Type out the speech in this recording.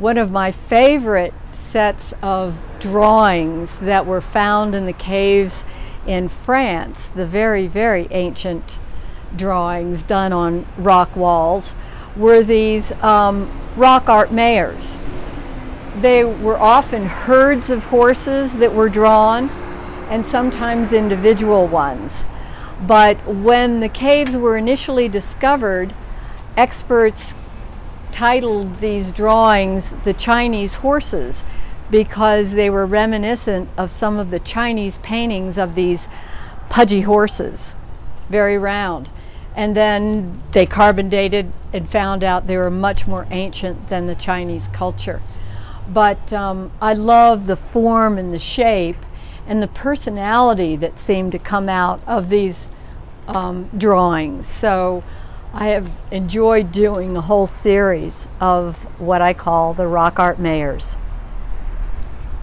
One of my favorite sets of drawings that were found in the caves in France, the very, very ancient drawings done on rock walls, were these rock art mares. They were often herds of horses that were drawn, and sometimes individual ones. But when the caves were initially discovered, experts titled these drawings the Chinese horses, because they were reminiscent of some of the Chinese paintings of these pudgy horses, very round. And then they carbon dated and found out they were much more ancient than the Chinese culture. But I love the form and the shape and the personality that seemed to come out of these drawings. So I have enjoyed doing a whole series of what I call the rock art mares.